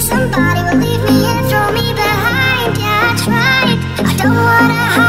Somebody will leave me and throw me behind. Yeah, I tried. I don't wanna hide.